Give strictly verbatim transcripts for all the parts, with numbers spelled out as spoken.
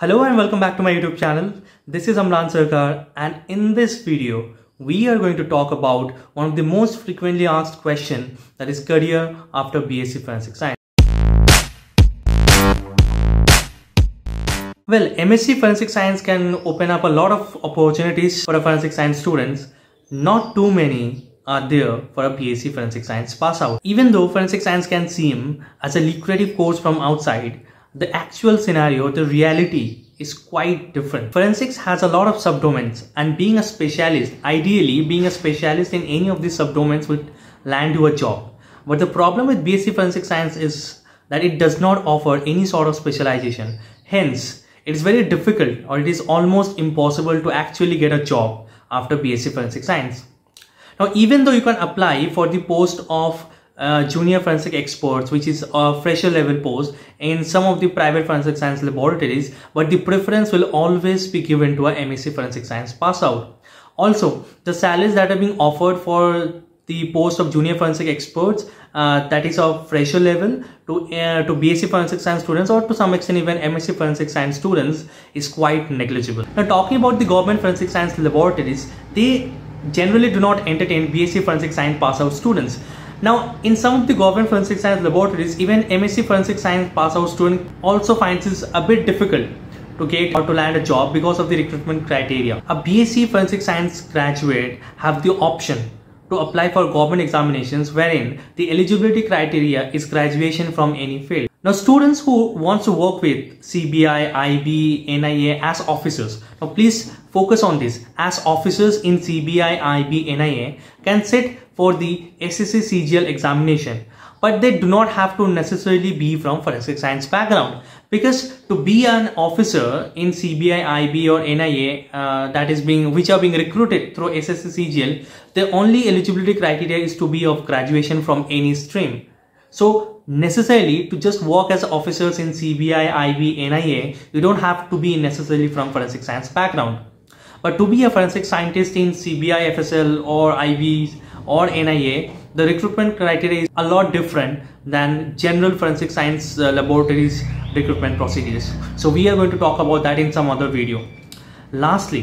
Hello and welcome back to my YouTube channel. This is Amlan Sarkar, and in this video we are going to talk about one of the most frequently asked question, that is career after BSc Forensic Science. Well, MSc Forensic Science can open up a lot of opportunities for a Forensic Science students. Not too many are there for a BSc Forensic Science pass out. Even though Forensic Science can seem as a lucrative course from outside, the actual scenario, the reality is quite different. Forensics has a lot of subdomains, and being a specialist, ideally being a specialist in any of these subdomains would land you a job. But the problem with BSc Forensic Science is that it does not offer any sort of specialization. Hence, it is very difficult, or it is almost impossible to actually get a job after BSc Forensic Science. Now, even though you can apply for the post of Uh, junior forensic experts, which is a fresher level post in some of the private forensic science laboratories, but the preference will always be given to a MSc Forensic Science pass out. Also, the salaries that are being offered for the post of junior forensic experts, uh, that is of fresher level to uh, to BSc Forensic Science students, or to some extent even MSc Forensic Science students, is quite negligible. Now, talking about the government forensic science laboratories, they generally do not entertain BSc Forensic Science pass out students. Now, in some of the government forensic science laboratories, even MSc Forensic Science pass out student also finds it a bit difficult to get or to land a job because of the recruitment criteria. A BSc Forensic Science graduate have the option to apply for government examinations, wherein the eligibility criteria is graduation from any field. Now, students who want to work with C B I, I B, N I A as officers, now please focus on this, as officers in C B I, I B, N I A can sit for the S S C C G L examination, but they do not have to necessarily be from forensic science background, because to be an officer in C B I, I B or N I A uh, that is being which are being recruited through S S C C G L, the only eligibility criteria is to be of graduation from any stream. So necessarily, to just work as officers in C B I, I B, N I A, you don't have to be necessarily from forensic science background. But to be a forensic scientist in C B I, F S L or I B or N I A, the recruitment criteria is a lot different than general forensic science uh, laboratories recruitment procedures. So we are going to talk about that in some other video. Lastly,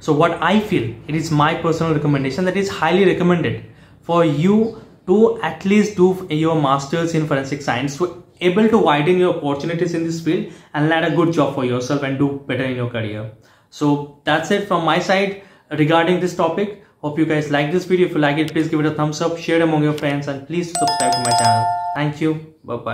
so what I feel, it is my personal recommendation that is highly recommended for you to at least do your masters in forensic science to able to widen your opportunities in this field and land a good job for yourself and do better in your career. So that's it from my side regarding this topic. Hope you guys like this video. If you like it, please give it a thumbs up, share it among your friends, and please subscribe to my channel. Thank you. Bye-bye.